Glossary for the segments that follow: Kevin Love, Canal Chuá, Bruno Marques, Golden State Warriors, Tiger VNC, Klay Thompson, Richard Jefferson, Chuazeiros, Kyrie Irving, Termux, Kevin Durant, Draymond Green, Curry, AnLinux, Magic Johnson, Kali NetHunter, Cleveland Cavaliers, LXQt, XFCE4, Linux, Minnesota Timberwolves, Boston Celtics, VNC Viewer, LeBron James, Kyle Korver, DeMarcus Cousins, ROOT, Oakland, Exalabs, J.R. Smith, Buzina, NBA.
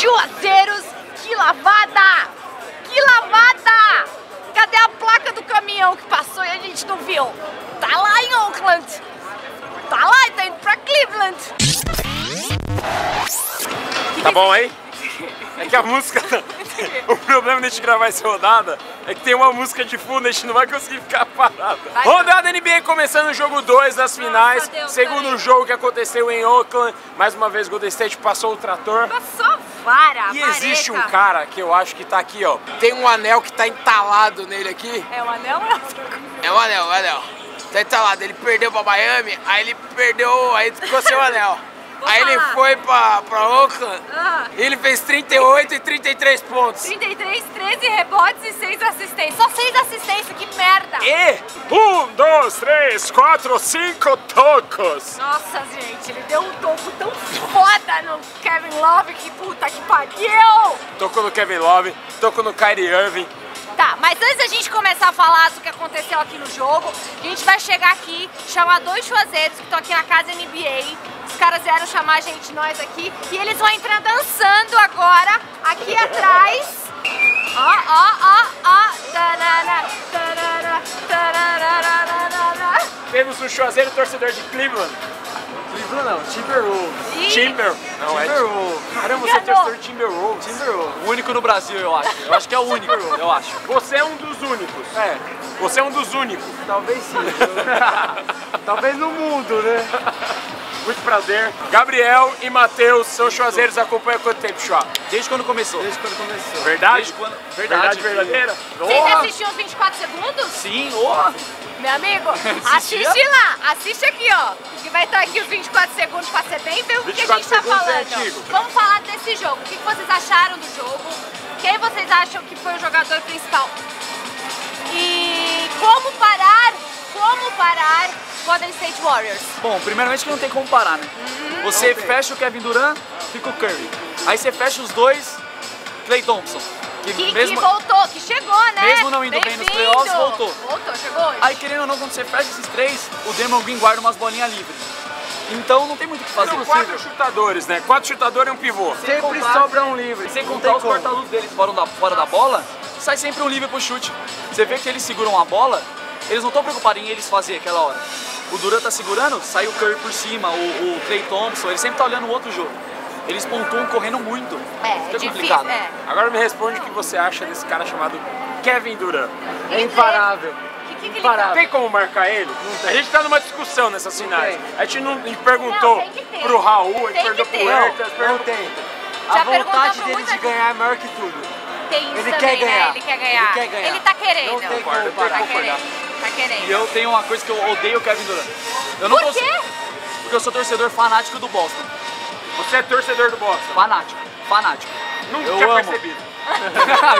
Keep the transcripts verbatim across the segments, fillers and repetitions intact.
Chuaceiros, que lavada! Que lavada! Cadê a placa do caminhão que passou e a gente não viu? Tá lá em Oakland! Tá lá e tá indo pra Cleveland! Tá bom aí? É que a música... O problema de a gente gravar essa rodada é que tem uma música de fundo, a gente não vai conseguir ficar parado. Vai, rodada N B A começando o jogo dois das finais. Nossa, Deus, segundo jogo que aconteceu em Oakland. Mais uma vez, Golden State passou o trator. Passou vara, E vareta. Existe um cara que eu acho que tá aqui, ó. Tem um anel que tá entalado nele aqui. É um anel ou é outra coisa? É um anel, um anel. Tá entalado. Ele perdeu pra Miami, aí ele perdeu, aí ficou sem o anel. Vou Aí falar. ele foi pra, pra Oakland ah. e ele fez trinta e oito e trinta e três pontos. trinta e três, treze rebotes e seis assistências. Só seis assistências, que merda! E um, dois, três, quatro, cinco tocos. Nossa, gente, ele deu um toco tão foda no Kevin Love que puta que pariu! Tocou no Kevin Love, tocou no Kyrie Irving. Tá, mas antes da gente começar a falar do que aconteceu aqui no jogo, a gente vai chegar aqui, chamar dois chuazeiros que estão aqui na casa N B A. Os caras vieram chamar a gente, nós aqui, e eles vão entrar dançando agora, aqui atrás. Ó, ó, ó, ó. Temos um chuazeiro torcedor de Cleveland. Cleveland não, Timberwolves. E... Timber. Não, Timberwolves. É... Caramba, você é torcedor de Timberwolves. Timberwolves. O único no Brasil, eu acho. Eu acho que é o único, eu acho. Você é um dos únicos. É. Você é um dos únicos. Talvez sim. Talvez no mundo, né? Muito prazer. Gabriel e Matheus são chuazeiros, acompanha quanto tempo, Chuá? Desde quando começou. Desde quando começou. Verdade? Desde quando... Verdade, Verdade verdadeira? Vocês oh. assistiam os vinte e quatro segundos? Sim, ó. Oh. Meu amigo, assiste lá, assiste aqui, ó, que vai estar aqui os vinte e quatro segundos pra ser bem ver o que a gente tá falando. Vamos falar desse jogo, o que vocês acharam do jogo, quem vocês acham que foi o jogador principal e como parar, como parar Golden State Warriors. Bom, primeiramente que não tem como parar, né? Uhum. Você fecha o Kevin Durant, fica o Curry, aí você fecha os dois, Klay Thompson. Que, que, mesmo, que voltou, que chegou, né? Mesmo não indo bem, bem nos playoffs, voltou. Voltou, chegou hoje. Aí, querendo ou não, quando você fecha esses três, o Draymond Green guarda umas bolinhas livres. Então não tem muito o que fazer. São quatro chutadores, né? Quatro chutadores e um pivô. Sem sempre contar, sobra um livre. Sem não contar os corta-luz deles fora da, fora da bola, sai sempre um livre pro chute. Você vê que eles seguram a bola, eles não estão preocupados em eles fazer aquela hora. O Durant tá segurando, sai o Curry por cima, o, o Klay Thompson, ele sempre tá olhando o outro jogo. Eles pontuam correndo muito. É, é complicado. Difícil, é. Agora me responde o que você acha desse cara chamado Kevin Durant. É imparável. Que, que, que imparável. Não tem como marcar ele? Não tem. A gente tá numa discussão nessas finais. A gente não perguntou não, pro Raul, a gente perguntou pro Hertha. Não tem. A vontade dele de ganhar é maior que tudo. Tem isso ele, também, quer ganhar. Né? ele quer ganhar. Ele quer ganhar. Ele tá querendo. Não tem como parar. Tá querendo. Tá querendo. E eu tenho uma coisa que eu odeio o Kevin Durant. Eu não Por quê? Consigo, porque eu sou torcedor fanático do Boston. Você é torcedor do Boston? Fanático, fanático. Nunca eu tinha amo. percebido.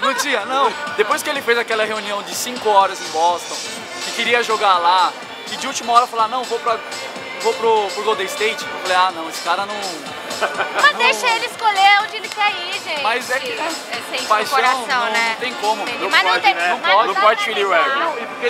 Não tinha, não. Depois que ele fez aquela reunião de cinco horas em Boston, que queria jogar lá, e de última hora falar, não, vou, pra, vou pro, pro Golden State, eu falei, ah, não, esse cara não... Mas não... deixa ele escolher onde ele quer ir, gente. Mas é que é, é paixão, coração, não, né? não tem como. Não mas pode, não, tem, né? não, não pode, não pode ferir o ego.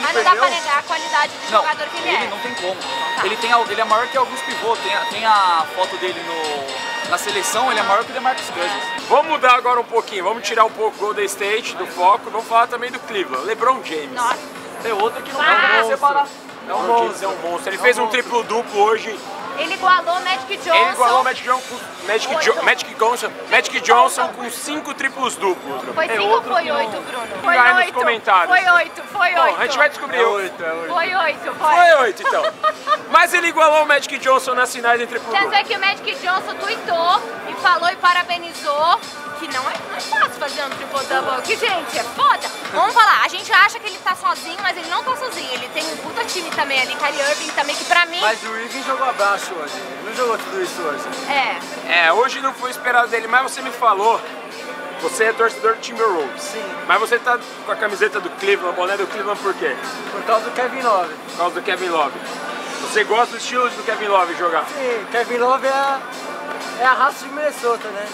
Mas não dá pra negar a qualidade de não, jogador que ele, ele é. Não tem como. Tá. Ele, tem, ele é maior que alguns pivôs, tem, tem a foto dele no, na seleção, ele é maior que o DeMarcus Cousins. É. Vamos mudar agora um pouquinho, vamos tirar um pouco o Golden State do foco, vamos falar também do Cleveland, LeBron James. Nossa. Tem outro que não vai separar. É um monstro, é um monstro. Ele fez um triplo-duplo hoje. Ele igualou Magic Johnson. Ele igualou Magic Johnson, Magic jo Magic Johnson, Magic Johnson com cinco triplos duplos. Foi cinco é ou foi oito, Bruno? Foi oito. Comentários. Foi oito, foi oito. Bom, a gente vai descobrir. É oito, é oito. Foi oito, foi. Foi oito, então. Mas ele igualou o Magic Johnson nas finais de triplo duplo. Tanto é que o Magic Johnson tweetou e falou e parabenizou que não é, não é fácil fazer um triplo double. Que gente, é foda. Vamos falar, a gente acha que ele tá sozinho, mas ele não tá sozinho. Ele tem um puta time também ali, Kyrie Irving também, que pra mim... Mas o Irving jogou abaixo. Hoje. Não jogou tudo isso hoje. É. É, hoje não foi esperado dele, mas você me falou, você é torcedor do Timberwolves. Sim. Mas você tá com a camiseta do Cleveland, o boné do Cleveland por quê? Por causa do Kevin Love. Por causa do Kevin Love. Você gosta do estilo do Kevin Love jogar? Sim, Kevin Love é a, é a raça de Minnesota, né?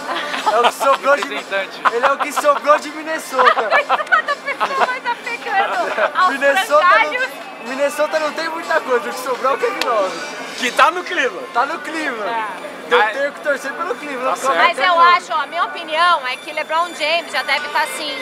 É o que sobrou de, ele é o que sobrou de Minnesota. Coitada, pessoa vai tá pegando aos Minnesota. Minnesota não tem muita coisa, o que sobrou é o Kevin Love. Que tá no Cleveland. Tá no Cleveland. É. Eu tenho que torcer pelo Cleveland. Tá mas eu acho, ó, minha opinião é que LeBron James já deve estar assim...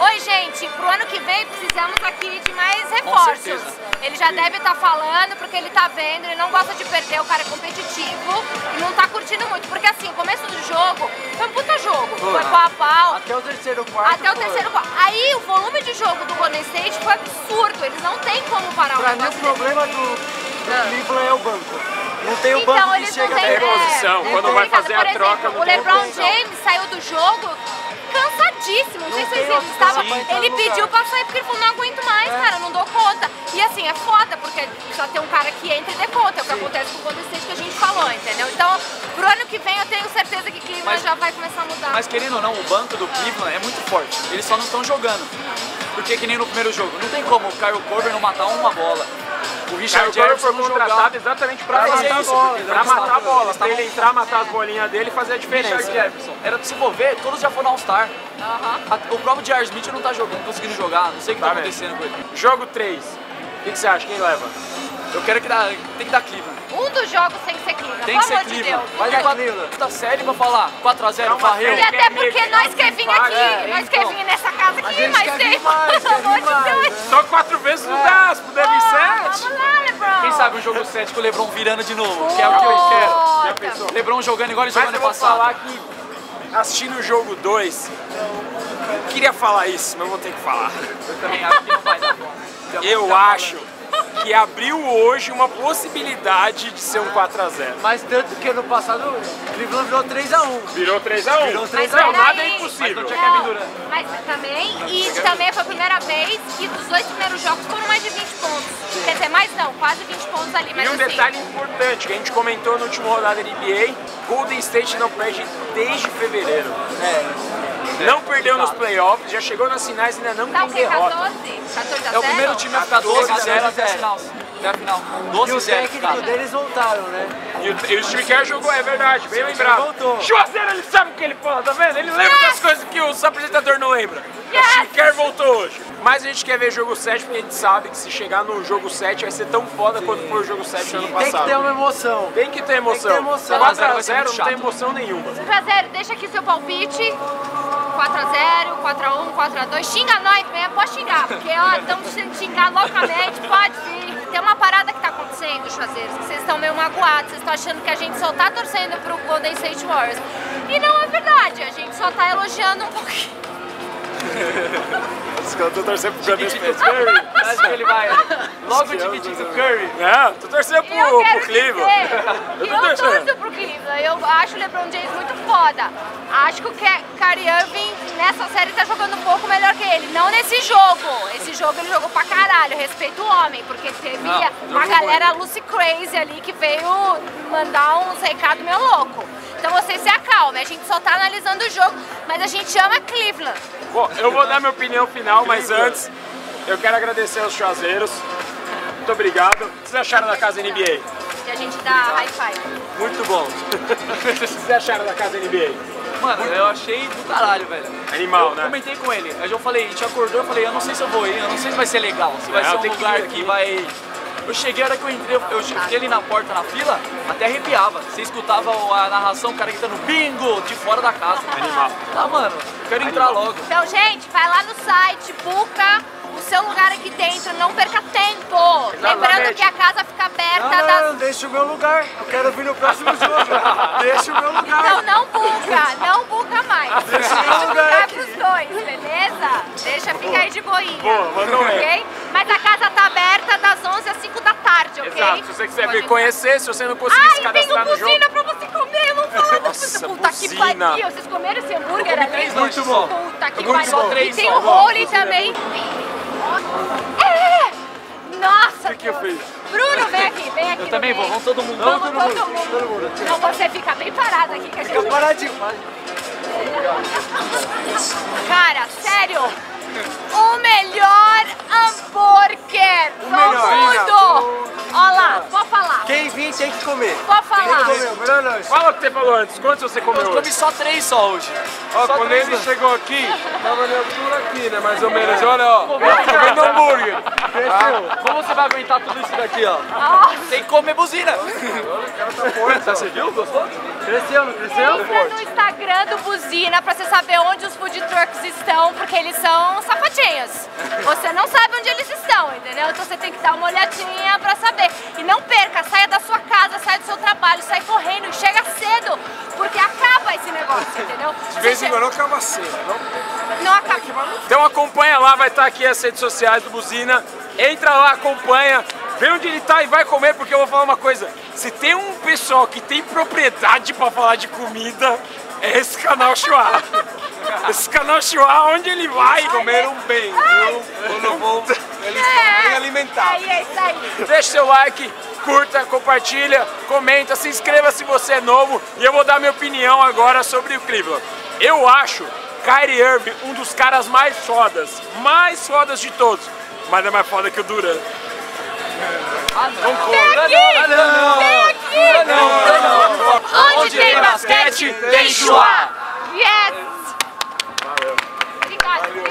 Oi, gente, pro ano que vem precisamos aqui de mais reforços. Ele já deve estar falando, porque ele tá vendo, ele não gosta de perder, o cara é competitivo e não tá curtindo muito. Porque assim, o começo do jogo foi um puta jogo. Foi pau a pau. Até o terceiro quarto. Até o terceiro quarto. Aí o volume de jogo do Golden State foi absurdo, eles não tem como parar o negócio. Pra mim o problema do, do Cleveland é o banco. Não tem o banco que chega até a reposição, quando vai fazer a troca no banco. O LeBron James saiu do jogo cansadíssimo, não sei se ele estava... Ele pediu pra sair porque ele falou, não aguento mais, cara, não dou conta. E assim, é foda, porque só tem um cara que entra e dê conta, é o que acontece com o Golden State que a gente falou, entendeu? Então, pro ano que vem eu tenho certeza que Cleveland já vai começar a mudar. Mas querendo ou não, o banco do Cleveland é muito forte, eles só não estão jogando. Porque que nem no primeiro jogo, não tem como o Kyle Korver não matar uma bola. O Richard Jefferson foi contratado exatamente pra matar a bola, pra matar a bola, pra ele entrar, matar as bolinhas dele e fazer a diferença. Richard Jefferson, era pra se mover, todos já foram All-Star. O próprio J R. Smith não tá jogando, não conseguindo jogar, não sei o que tá acontecendo com ele. Jogo três, o que você acha? Quem leva? Eu quero que dá, tem que dar Cleveland. Um dos jogos tem que ser Cleveland, pelo amor de Deus. Vai levar a série pra falar quatro a zero, varreu. E até porque nós que vim aqui, nós que vim nessa casa aqui, mas tem, pelo amor de Deus. Só quatro vezes não dá, se puder vir sete. Vamos lá, LeBron. Quem sabe um jogo sete com o LeBron virando de novo, que é o que eu quero. Já pensou? LeBron jogando igual ele jogou ano passado. Mas eu vou falar que assistindo o jogo dois, eu queria falar isso, mas eu vou ter que falar. Eu também acho que não vai dar bom. Eu acho que abriu hoje uma possibilidade de ser um quatro a zero. Mas tanto que no passado o Cleveland virou três a um. Virou três a um. Virou três a um. Nada é impossível. Mas, não, mas também, e também foi a primeira vez que dos dois primeiros jogos foram mais de vinte pontos. Quer dizer, mais não, quase vinte pontos ali. Mas e um assim... detalhe importante que a gente comentou na última rodada da N B A, Golden State não perde desde fevereiro. É. Não perdeu nos playoffs, já chegou nas finais e ainda não tem derrota. quatorze a zero? É o primeiro time a ficar doze a zero até a final. E os técnicos deles voltaram, né? E o Stryker jogou, é verdade, bem lembrado. Juazeiro, ele sabe o que ele fala, tá vendo? Ele lembra das coisas que o apresentador não lembra. O Stryker voltou hoje. Mas a gente quer ver jogo sete porque a gente sabe que se chegar no jogo sete vai ser tão foda Sim. quanto foi o jogo sete Sim. ano passado. Tem que ter uma emoção. Tem que ter emoção. quatro a zero não tem emoção nenhuma. quatro a zero, deixa aqui seu palpite. quatro a zero, quatro a um, quatro a dois, xinga nós mesmo, pode xingar, porque ó, estamos sendo xingar loucamente, pode vir. Tem uma parada que tá acontecendo, Juazeiros, que vocês estão meio magoados, vocês estão achando que a gente só tá torcendo pro Golden State Warriors. E não é verdade, a gente só tá elogiando um pouquinho. Eu tô torcendo pro Golden State Curry. Acho que ele vai logo dividindo o Curry. Não, tô torcendo pro, eu pro Cleveland. Eu, eu torço pro Cleveland. Eu acho o LeBron James muito foda. Acho que o Kyrie Irving nessa série tá jogando um pouco melhor que ele. Não nesse jogo. Esse jogo ele jogou pra caralho. Respeito o homem, porque teve não, uma galera Lucy Crazy ali que veio mandar uns recados meio louco. Então vocês se acalmem. A gente só tá analisando o jogo, mas a gente ama Cleveland. Bom, eu vou dar minha opinião final, mas antes eu quero agradecer aos Juazeiros. Muito obrigado. O que vocês acharam da Casa N B A? E a gente dá high five. Muito bom. O que vocês acharam da Casa N B A? Mano, eu achei do caralho, velho. Animal, eu né? Eu comentei com ele. Aí eu falei, a gente acordou, eu falei, eu não sei se eu vou ir, eu não sei se vai ser legal, se vai é, ser um lugar que, que vai... Eu cheguei, a hora que eu entrei, eu fiquei ali na porta, na fila, até arrepiava. Você escutava a narração, o cara gritando bingo de fora da casa. Animal. Tá, mano, quero entrar Animal. logo. Então, gente, vai lá no site, buca o seu lugar aqui dentro, não perca tempo. Exatamente. Lembrando que a casa fica aberta. Não, não, não das... deixa o meu lugar, eu quero vir no próximo jogo. Deixa o meu lugar. Então não buca, não buca mais. Deixa o meu lugar pros dois, beleza? Deixa ficar aí de boinha. Boa, mandou okay? Mas a casa tá aberta das onze às cinco da tarde, ok? Exato, se você quiser vir conhecer, se você não conseguir se cadastrar no jogo... Ai, tem um Buzina pra você comer, vamos falar do Buzina. Puta que pariu, vocês comeram esse hambúrguer ali? Muito bom. Puta que pariu. E tem o role também. É! Nossa! O que eu fiz? Bruno, vem aqui, vem aqui. Eu também vou, vamos todo mundo. Vamos todo mundo. Então você fica bem parado aqui que a gente... Fica paradinho. Cara, sério. O melhor hambúrguer do mundo! Olha lá, vou falar. Quem vir tem que comer. Pode falar. Tem que comer, melhor lanche. Fala o que você falou antes. Quantos você comeu hoje? Eu comi só três só hoje. Ó, só quando três, ele né? chegou aqui, tava ali altura aqui, né? Mais ou menos. Olha, ó. Comendo hambúrguer. Ah. Como você vai aguentar tudo isso daqui, ó? Ah. Tem que comer buzina. Olha, o cara tá forte. Você viu? Gostou? Cresceu, não cresceu? Entra no Instagram do Buzina pra você saber onde os food trucks estão, porque eles são sapatinhos. Você não sabe onde eles estão, entendeu? Então você tem que dar uma olhadinha pra saber. E não perca, saia da sua casa, saia do seu trabalho, sai correndo e chega cedo, porque acaba esse negócio, entendeu? De vez em quando não acaba cedo. Não, não acaba. Então acompanha lá, vai estar aqui as redes sociais do Buzina. Entra lá, acompanha. Vê onde ele tá e vai comer, porque eu vou falar uma coisa. Se tem um pessoal que tem propriedade pra falar de comida, é esse Canal Chuá. Esse Canal Chuá, onde ele vai... Comeram bem, viu? Não vão... Eles estão bem alimentados. É isso aí. Deixa seu like, curta, compartilha, comenta, se inscreva se você é novo. E eu vou dar minha opinião agora sobre o Cleveland. Eu acho Kyrie Irving um dos caras mais fodas. Mais fodas de todos. Mas é mais foda que o Durant. Ah, não. Aqui. Ah, não. Ah, não. Ah, não. Ah, não. Onde tem basquete, tem Chuá. Yes.